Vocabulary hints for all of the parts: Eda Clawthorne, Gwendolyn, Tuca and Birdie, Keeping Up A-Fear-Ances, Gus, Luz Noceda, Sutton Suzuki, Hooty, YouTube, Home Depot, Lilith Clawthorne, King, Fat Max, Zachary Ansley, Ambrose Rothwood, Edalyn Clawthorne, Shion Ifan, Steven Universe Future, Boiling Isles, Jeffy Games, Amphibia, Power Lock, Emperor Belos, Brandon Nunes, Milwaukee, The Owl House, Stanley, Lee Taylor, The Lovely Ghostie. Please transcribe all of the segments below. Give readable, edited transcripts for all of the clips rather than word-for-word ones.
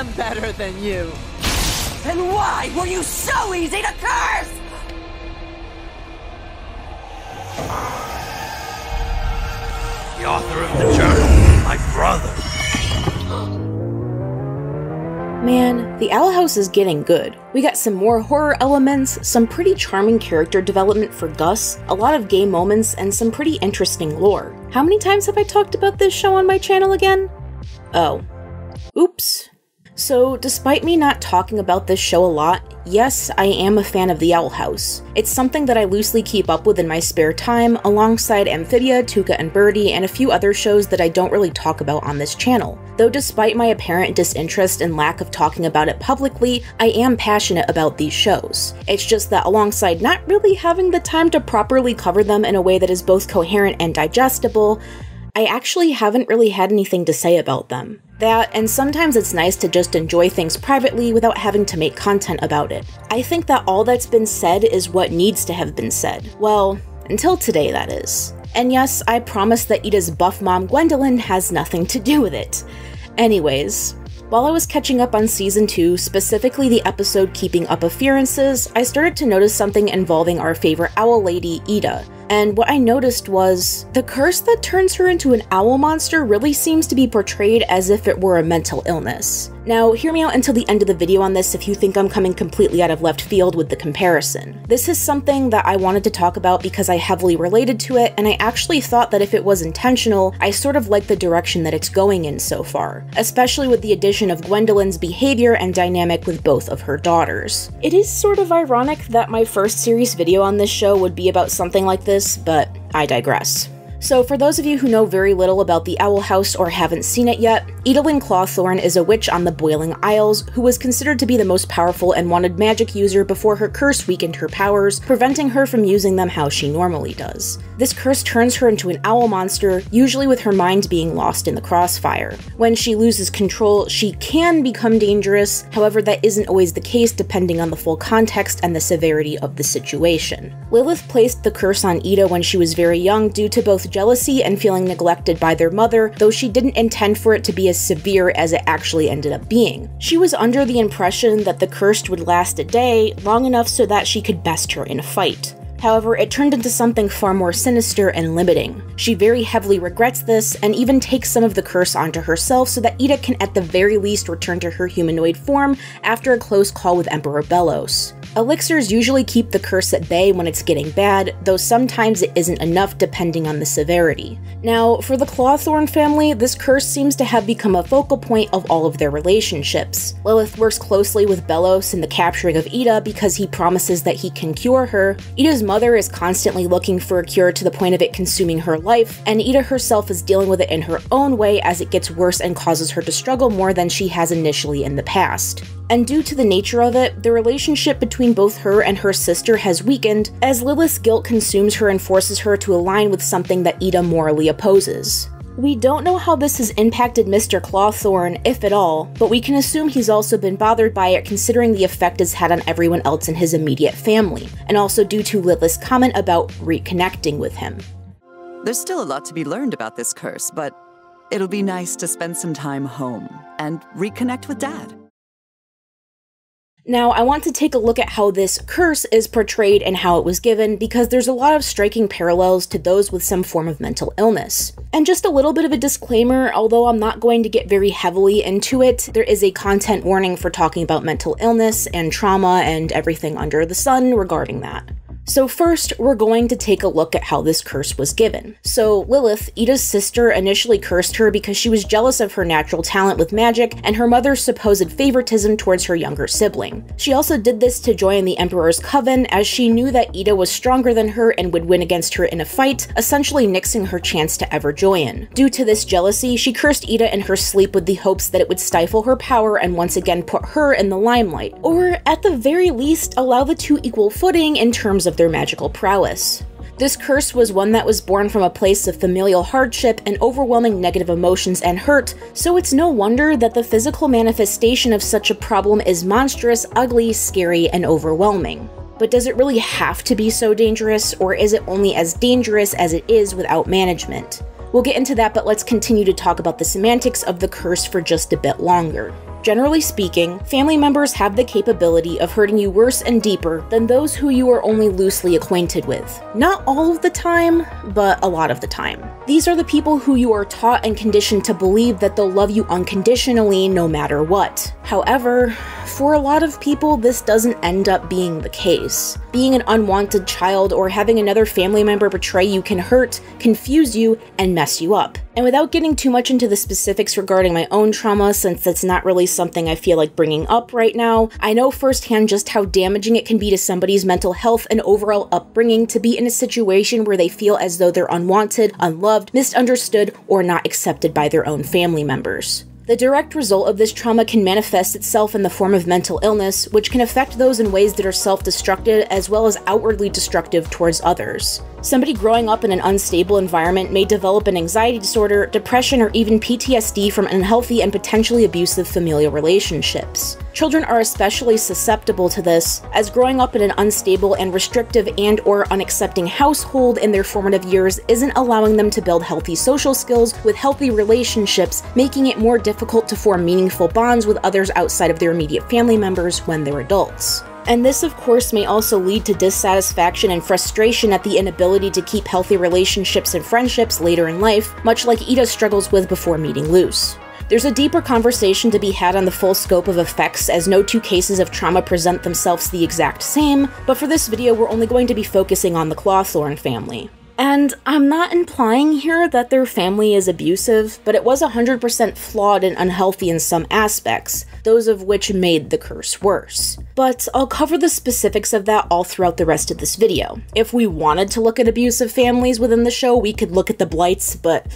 am better than you. Then why were you so easy to curse? The author of the journal, my brother. Man, The Owl House is getting good. We got some more horror elements, some pretty charming character development for Gus, a lot of gay moments, and some pretty interesting lore. How many times have I talked about this show on my channel again? Oh. Oops. So, despite me not talking about this show a lot, yes, I am a fan of The Owl House. It's something that I loosely keep up with in my spare time, alongside Amphibia, Tuca and Birdie, and a few other shows that I don't really talk about on this channel. Though despite my apparent disinterest and lack of talking about it publicly, I am passionate about these shows. It's just that alongside not really having the time to properly cover them in a way that is both coherent and digestible, I actually haven't really had anything to say about them. That, and sometimes it's nice to just enjoy things privately without having to make content about it. I think that all that's been said is what needs to have been said. Well, until today, that is. And yes, I promise that Eda's buff mom Gwendolyn has nothing to do with it. Anyways, while I was catching up on Season 2, specifically the episode Keeping Up A-Fear-Ances, I started to notice something involving our favorite owl lady, Eda. And what I noticed was, the curse that turns her into an owl monster really seems to be portrayed as if it were a mental illness. Now, hear me out until the end of the video on this if you think I'm coming completely out of left field with the comparison. This is something that I wanted to talk about because I heavily related to it, and I actually thought that if it was intentional, I sort of like the direction that it's going in so far, especially with the addition of Gwendolyn's behavior and dynamic with both of her daughters. It is sort of ironic that my first series video on this show would be about something like this, but I digress. So for those of you who know very little about The Owl House or haven't seen it yet, Edalyn Clawthorne is a witch on the Boiling Isles who was considered to be the most powerful and wanted magic user before her curse weakened her powers, preventing her from using them how she normally does. This curse turns her into an owl monster, usually with her mind being lost in the crossfire. When she loses control, she can become dangerous, however that isn't always the case depending on the full context and the severity of the situation. Lilith placed the curse on Eda when she was very young due to both jealousy and feeling neglected by their mother, though she didn't intend for it to be as severe as it actually ended up being. She was under the impression that the curse would last a day, long enough so that she could best her in a fight. However, it turned into something far more sinister and limiting. She very heavily regrets this, and even takes some of the curse onto herself so that Eda can at the very least return to her humanoid form after a close call with Emperor Belos. Elixirs usually keep the curse at bay when it's getting bad, though sometimes it isn't enough depending on the severity. Now, for the Clawthorne family, this curse seems to have become a focal point of all of their relationships. Lilith works closely with Belos in the capturing of Eda because he promises that he can cure her. Eda's mother is constantly looking for a cure to the point of it consuming her life, and Eda herself is dealing with it in her own way as it gets worse and causes her to struggle more than she has initially in the past. And due to the nature of it, the relationship between both her and her sister has weakened, as Lilith's guilt consumes her and forces her to align with something that Eda morally opposes. We don't know how this has impacted Mr. Clawthorne, if at all, but we can assume he's also been bothered by it considering the effect it's had on everyone else in his immediate family, and also due to Lilith's comment about reconnecting with him. There's still a lot to be learned about this curse, but it'll be nice to spend some time home and reconnect with Dad. Now, I want to take a look at how this curse is portrayed and how it was given, because there's a lot of striking parallels to those with some form of mental illness. And just a little bit of a disclaimer, although I'm not going to get very heavily into it, there is a content warning for talking about mental illness and trauma and everything under the sun regarding that. So first, we're going to take a look at how this curse was given. So Lilith, Eda's sister, initially cursed her because she was jealous of her natural talent with magic and her mother's supposed favoritism towards her younger sibling. She also did this to join the Emperor's coven, as she knew that Eda was stronger than her and would win against her in a fight, essentially nixing her chance to ever join. Due to this jealousy, she cursed Eda in her sleep with the hopes that it would stifle her power and once again put her in the limelight, or at the very least, allow the two equal footing in terms of their magical prowess. This curse was one that was born from a place of familial hardship and overwhelming negative emotions and hurt, so it's no wonder that the physical manifestation of such a problem is monstrous, ugly, scary, and overwhelming. But does it really have to be so dangerous, or is it only as dangerous as it is without management? We'll get into that, but let's continue to talk about the semantics of the curse for just a bit longer. Generally speaking, family members have the capability of hurting you worse and deeper than those who you are only loosely acquainted with. Not all of the time, but a lot of the time. These are the people who you are taught and conditioned to believe that they'll love you unconditionally no matter what. However, for a lot of people, this doesn't end up being the case. Being an unwanted child or having another family member betray you can hurt, confuse you, and mess you up. And without getting too much into the specifics regarding my own trauma, since that's not really something I feel like bringing up right now, I know firsthand just how damaging it can be to somebody's mental health and overall upbringing to be in a situation where they feel as though they're unwanted, unloved, misunderstood, or not accepted by their own family members. The direct result of this trauma can manifest itself in the form of mental illness, which can affect those in ways that are self-destructive as well as outwardly destructive towards others. Somebody growing up in an unstable environment may develop an anxiety disorder, depression, or even PTSD from unhealthy and potentially abusive familial relationships. Children are especially susceptible to this, as growing up in an unstable and restrictive and/or unaccepting household in their formative years isn't allowing them to build healthy social skills with healthy relationships, making it more difficult to form meaningful bonds with others outside of their immediate family members when they're adults. And this, of course, may also lead to dissatisfaction and frustration at the inability to keep healthy relationships and friendships later in life, much like Eda struggles with before meeting Luz. There's a deeper conversation to be had on the full scope of effects, as no two cases of trauma present themselves the exact same, but for this video we're only going to be focusing on the Clawthorne family. And I'm not implying here that their family is abusive, but it was 100% flawed and unhealthy in some aspects, those of which made the curse worse. But I'll cover the specifics of that all throughout the rest of this video. If we wanted to look at abusive families within the show, we could look at the Blights, but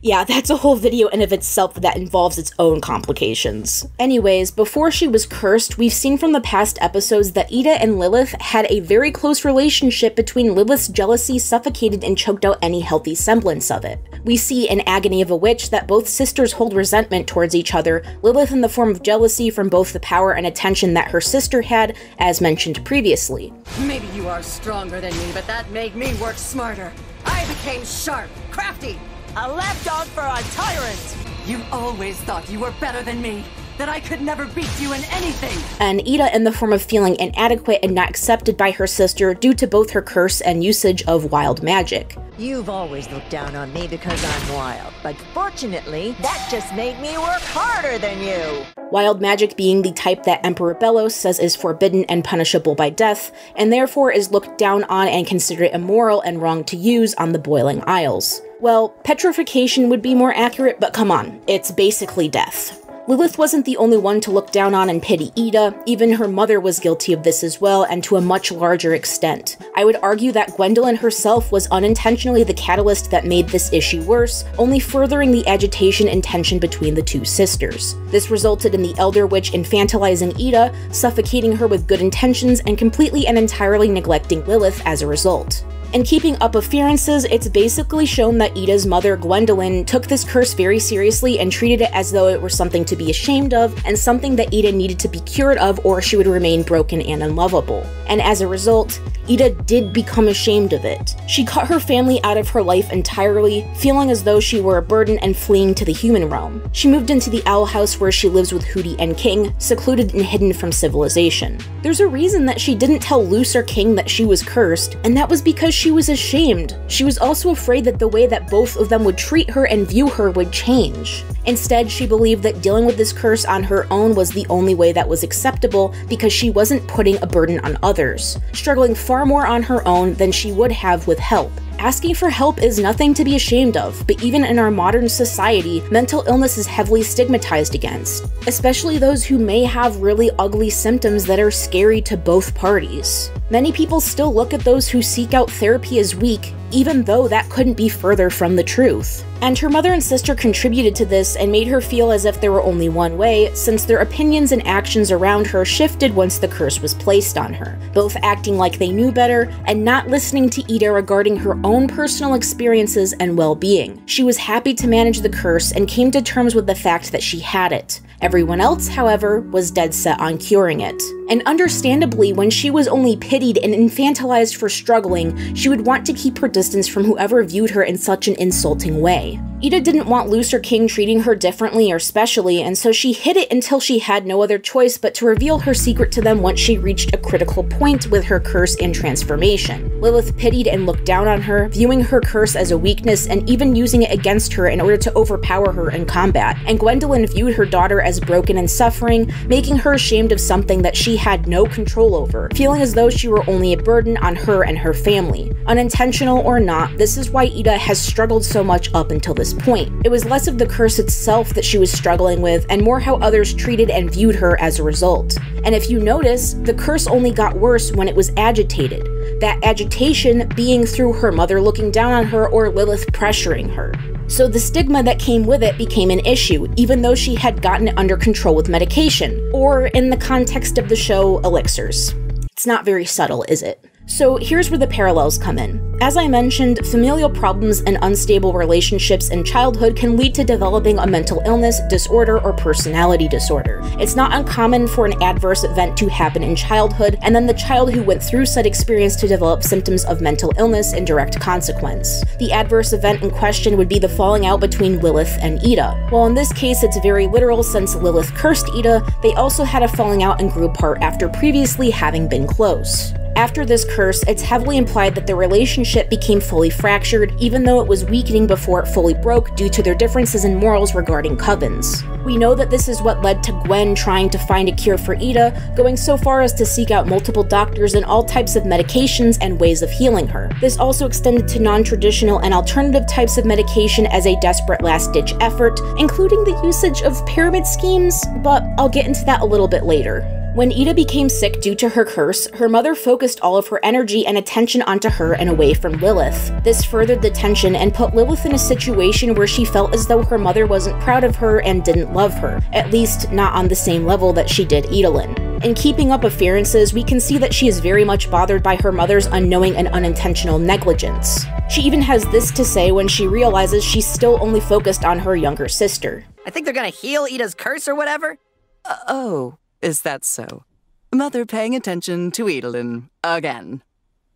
yeah, that's a whole video in of itself that involves its own complications. Anyways, before she was cursed, we've seen from the past episodes that Eda and Lilith had a very close relationship between Lilith's jealousy suffocated and choked out any healthy semblance of it. We see in Agony of a Witch that both sisters hold resentment towards each other, Lilith in the form of jealousy from both the power and attention that her sister had, as mentioned previously. Maybe you are stronger than me, but that made me work smarter. I became sharp, crafty. A lapdog for a tyrant! You always thought you were better than me, that I could never beat you in anything! And Eda in the form of feeling inadequate and not accepted by her sister due to both her curse and usage of wild magic. You've always looked down on me because I'm wild, but fortunately, that just made me work harder than you! Wild magic being the type that Emperor Belos says is forbidden and punishable by death, and therefore is looked down on and considered immoral and wrong to use on the Boiling Isles. Well, petrification would be more accurate, but come on, it's basically death. Lilith wasn't the only one to look down on and pity Eda, even her mother was guilty of this as well, and to a much larger extent. I would argue that Gwendolyn herself was unintentionally the catalyst that made this issue worse, only furthering the agitation and tension between the two sisters. This resulted in the Elder Witch infantilizing Eda, suffocating her with good intentions, and completely and entirely neglecting Lilith as a result. In Keeping Up A-Fear-Ances, it's basically shown that Eda's mother, Gwendolyn, took this curse very seriously and treated it as though it were something to be ashamed of and something that Eda needed to be cured of or she would remain broken and unlovable. And as a result, Eda did become ashamed of it. She cut her family out of her life entirely, feeling as though she were a burden and fleeing to the human realm. She moved into the Owl House where she lives with Hooty and King, secluded and hidden from civilization. There's a reason that she didn't tell Luz or King that she was cursed, and that was because she was ashamed. She was also afraid that the way that both of them would treat her and view her would change. Instead, she believed that dealing with this curse on her own was the only way that was acceptable because she wasn't putting a burden on others, struggling far more on her own than she would have with help. Asking for help is nothing to be ashamed of, but even in our modern society, mental illness is heavily stigmatized against, especially those who may have really ugly symptoms that are scary to both parties. Many people still look at those who seek out therapy as weak, even though that couldn't be further from the truth. And her mother and sister contributed to this and made her feel as if there were only one way, since their opinions and actions around her shifted once the curse was placed on her, both acting like they knew better and not listening to Eda regarding her own personal experiences and well-being. She was happy to manage the curse and came to terms with the fact that she had it. Everyone else, however, was dead set on curing it. And understandably, when she was only pitied and infantilized for struggling, she would want to keep her distance from whoever viewed her in such an insulting way. Eda didn't want Luz or King treating her differently or specially, and so she hid it until she had no other choice but to reveal her secret to them once she reached a critical point with her curse and transformation. Lilith pitied and looked down on her, viewing her curse as a weakness and even using it against her in order to overpower her in combat, and Gwendolyn viewed her daughter as broken and suffering, making her ashamed of something that she had no control over, feeling as though she were only a burden on her and her family. Unintentional or not, this is why Eda has struggled so much up until this point. It was less of the curse itself that she was struggling with, and more how others treated and viewed her as a result. And if you notice, the curse only got worse when it was agitated. That agitation being through her mother looking down on her or Lilith pressuring her. So the stigma that came with it became an issue, even though she had gotten it under control with medication, or in the context of the show, elixirs. It's not very subtle, is it? So here's where the parallels come in. As I mentioned, familial problems and unstable relationships in childhood can lead to developing a mental illness, disorder, or personality disorder. It's not uncommon for an adverse event to happen in childhood, and then the child who went through said experience to develop symptoms of mental illness in direct consequence. The adverse event in question would be the falling out between Lilith and Eda. While in this case it's very literal since Lilith cursed Eda, they also had a falling out and grew apart after previously having been close. After this curse, it's heavily implied that the relationship became fully fractured, even though it was weakening before it fully broke due to their differences in morals regarding covens. We know that this is what led to Gwen trying to find a cure for Eda, going so far as to seek out multiple doctors and all types of medications and ways of healing her. This also extended to non-traditional and alternative types of medication as a desperate last-ditch effort, including the usage of pyramid schemes, but I'll get into that a little bit later. When Eda became sick due to her curse, her mother focused all of her energy and attention onto her and away from Lilith. This furthered the tension and put Lilith in a situation where she felt as though her mother wasn't proud of her and didn't love her, at least not on the same level that she did Edalyn. In Keeping Up A-Fear-Ances, we can see that she is very much bothered by her mother's unknowing and unintentional negligence. She even has this to say when she realizes she's still only focused on her younger sister. I think they're gonna heal Eda's curse or whatever? Oh. Is that so? Mother paying attention to Edalyn again.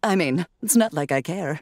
I mean, it's not like I care.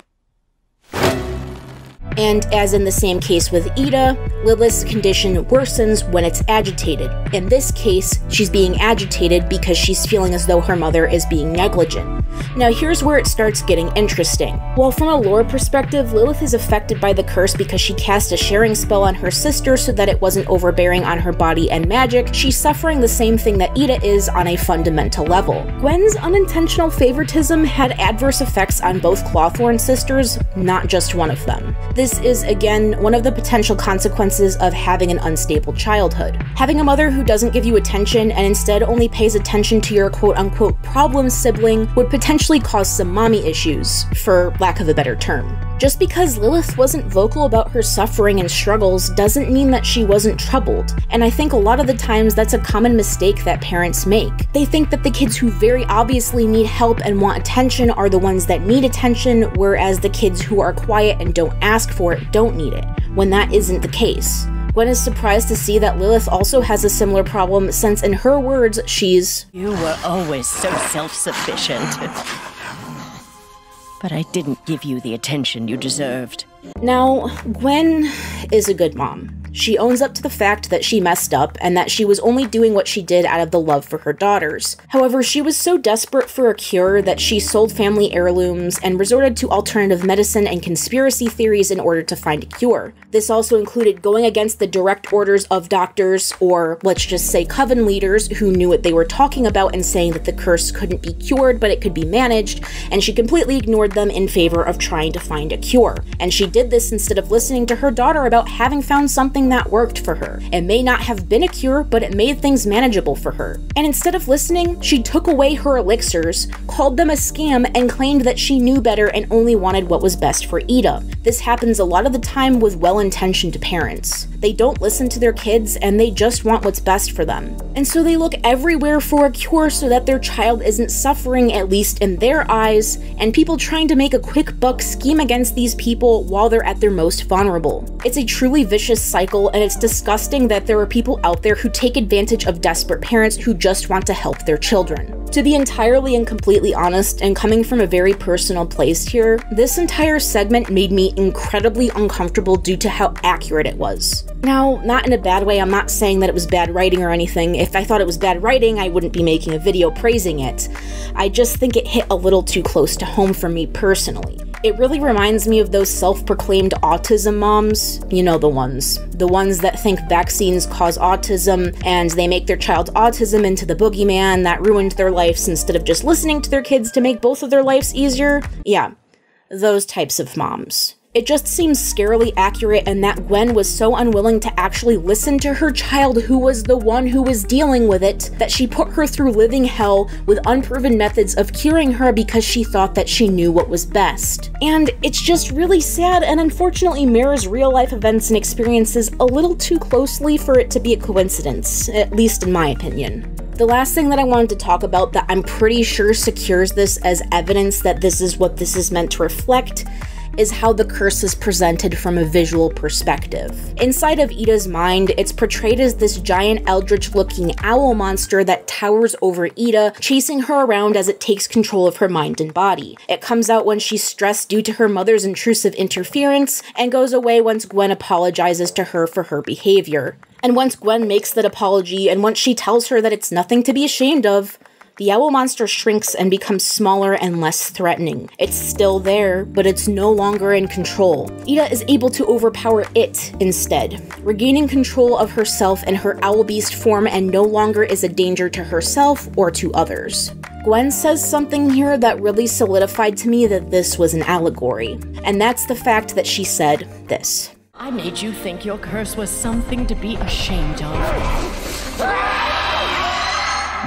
And as in the same case with Eda, Lilith's condition worsens when it's agitated. In this case, she's being agitated because she's feeling as though her mother is being negligent. Now here's where it starts getting interesting. While from a lore perspective, Lilith is affected by the curse because she cast a sharing spell on her sister so that it wasn't overbearing on her body and magic, she's suffering the same thing that Eda is on a fundamental level. Gwen's unintentional favoritism had adverse effects on both Clawthorne sisters, not just one of them. This is, again, one of the potential consequences of having an unstable childhood. Having a mother who doesn't give you attention and instead only pays attention to your quote-unquote problem sibling would potentially cause some mommy issues, for lack of a better term. Just because Lilith wasn't vocal about her suffering and struggles doesn't mean that she wasn't troubled, and I think a lot of the times that's a common mistake that parents make. They think that the kids who very obviously need help and want attention are the ones that need attention, whereas the kids who are quiet and don't ask for it don't need it, when that isn't the case. Gwen is surprised to see that Lilith also has a similar problem since, in her words, she's... You were always so self-sufficient. But I didn't give you the attention you deserved. Now, Gwen is a good mom. She owns up to the fact that she messed up and that she was only doing what she did out of the love for her daughters. However, she was so desperate for a cure that she sold family heirlooms and resorted to alternative medicine and conspiracy theories in order to find a cure. This also included going against the direct orders of doctors, or let's just say coven leaders, who knew what they were talking about and saying that the curse couldn't be cured but it could be managed, and she completely ignored them in favor of trying to find a cure. And she did this instead of listening to her daughter about having found something that worked for her. It may not have been a cure, but it made things manageable for her. And instead of listening, she took away her elixirs, called them a scam, and claimed that she knew better and only wanted what was best for Eda. This happens a lot of the time with well-intentioned parents. They don't listen to their kids, and they just want what's best for them. And so they look everywhere for a cure so that their child isn't suffering, at least in their eyes, and people trying to make a quick buck scheme against these people while they're at their most vulnerable. It's a truly vicious cycle cycle, and it's disgusting that there are people out there who take advantage of desperate parents who just want to help their children. To be entirely and completely honest, and coming from a very personal place here, this entire segment made me incredibly uncomfortable due to how accurate it was. Now, not in a bad way, I'm not saying that it was bad writing or anything. If I thought it was bad writing, I wouldn't be making a video praising it. I just think it hit a little too close to home for me personally. It really reminds me of those self-proclaimed autism moms, you know, the ones that think vaccines cause autism and they make their child's autism into the boogeyman that ruined their lives instead of just listening to their kids to make both of their lives easier. Yeah, those types of moms. It just seems scarily accurate, and that Gwen was so unwilling to actually listen to her child, who was the one who was dealing with it, that she put her through living hell with unproven methods of curing her because she thought that she knew what was best. And it's just really sad, and unfortunately mirrors real-life events and experiences a little too closely for it to be a coincidence, at least in my opinion. The last thing that I wanted to talk about that I'm pretty sure secures this as evidence that this is what this is meant to reflect is how the curse is presented from a visual perspective. Inside of Eda's mind, it's portrayed as this giant eldritch-looking owl monster that towers over Eda, chasing her around as it takes control of her mind and body. It comes out when she's stressed due to her mother's intrusive interference, and goes away once Gwen apologizes to her for her behavior. And once Gwen makes that apology, and once she tells her that it's nothing to be ashamed of, the owl monster shrinks and becomes smaller and less threatening. It's still there, but it's no longer in control. Eda is able to overpower it instead, regaining control of herself and her owl beast form, and no longer is a danger to herself or to others. Gwen says something here that really solidified to me that this was an allegory, and that's the fact that she said this. I made you think your curse was something to be ashamed of.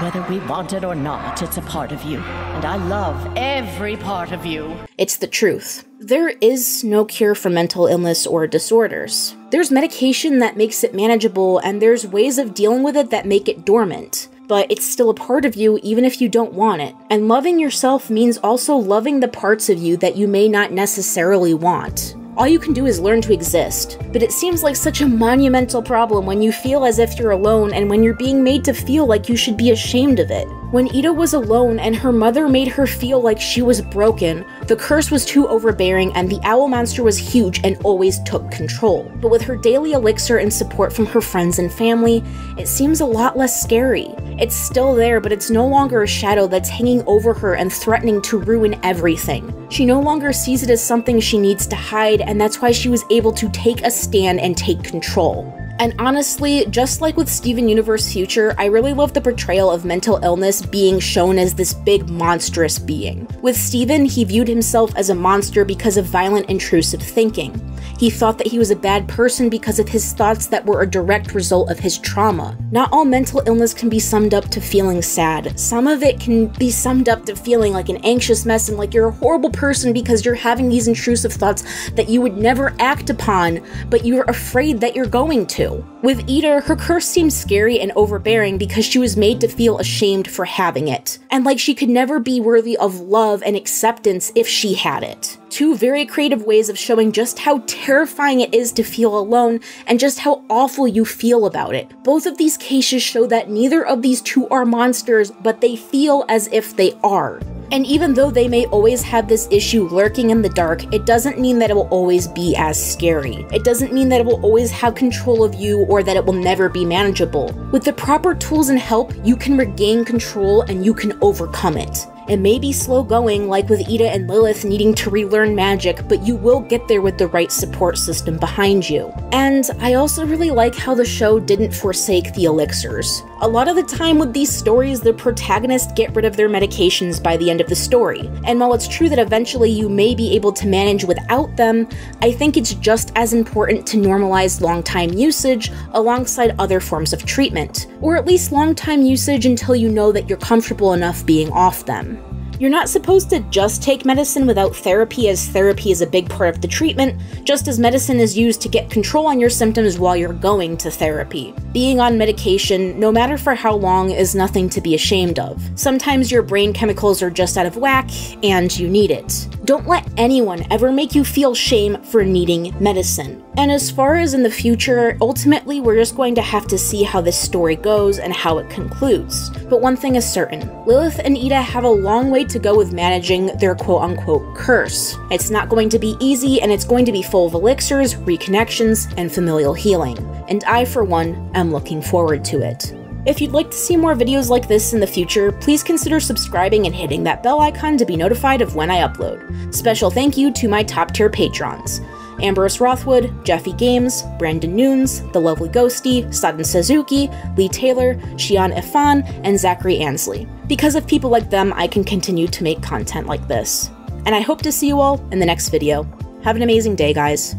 Whether we want it or not, it's a part of you, and I love every part of you. It's the truth. There is no cure for mental illness or disorders. There's medication that makes it manageable, and there's ways of dealing with it that make it dormant. But it's still a part of you even if you don't want it. And loving yourself means also loving the parts of you that you may not necessarily want. All you can do is learn to exist. But it seems like such a monumental problem when you feel as if you're alone, and when you're being made to feel like you should be ashamed of it. When Eda was alone and her mother made her feel like she was broken, the curse was too overbearing, and the owl monster was huge and always took control. But with her daily elixir and support from her friends and family, it seems a lot less scary. It's still there, but it's no longer a shadow that's hanging over her and threatening to ruin everything. She no longer sees it as something she needs to hide, and that's why she was able to take a stand and take control. And honestly, just like with Steven Universe Future, I really love the portrayal of mental illness being shown as this big, monstrous being. With Steven, he viewed himself as a monster because of violent, intrusive thinking. He thought that he was a bad person because of his thoughts that were a direct result of his trauma. Not all mental illness can be summed up to feeling sad. Some of it can be summed up to feeling like an anxious mess and like you're a horrible person because you're having these intrusive thoughts that you would never act upon, but you're afraid that you're going to. With Eda, her curse seemed scary and overbearing because she was made to feel ashamed for having it, and like she could never be worthy of love and acceptance if she had it. Two very creative ways of showing just how terrifying it is to feel alone and just how awful you feel about it. Both of these cases show that neither of these two are monsters, but they feel as if they are. And even though they may always have this issue lurking in the dark, it doesn't mean that it will always be as scary. It doesn't mean that it will always have control of you or that it will never be manageable. With the proper tools and help, you can regain control and you can overcome it. It may be slow going, like with Eda and Lilith needing to relearn magic, but you will get there with the right support system behind you. And I also really like how the show didn't forsake the elixirs. A lot of the time with these stories, the protagonists get rid of their medications by the end of the story, and while it's true that eventually you may be able to manage without them, I think it's just as important to normalize long-time usage alongside other forms of treatment, or at least long-time usage until you know that you're comfortable enough being off them. You're not supposed to just take medicine without therapy, as therapy is a big part of the treatment, just as medicine is used to get control on your symptoms while you're going to therapy. Being on medication, no matter for how long, is nothing to be ashamed of. Sometimes your brain chemicals are just out of whack, and you need it. Don't let anyone ever make you feel shame for needing medicine. And as far as in the future, ultimately we're just going to have to see how this story goes and how it concludes. But one thing is certain, Lilith and Eda have a long way to go with managing their quote-unquote curse. It's not going to be easy, and it's going to be full of elixirs, reconnections, and familial healing. And I, for one, am looking forward to it. If you'd like to see more videos like this in the future, please consider subscribing and hitting that bell icon to be notified of when I upload. Special thank you to my top-tier patrons: Ambrose Rothwood, Jeffy Games, Brandon Nunes, The Lovely Ghostie, Sutton Suzuki, Lee Taylor, Shion Ifan, and Zachary Ansley. Because of people like them, I can continue to make content like this. And I hope to see you all in the next video. Have an amazing day, guys.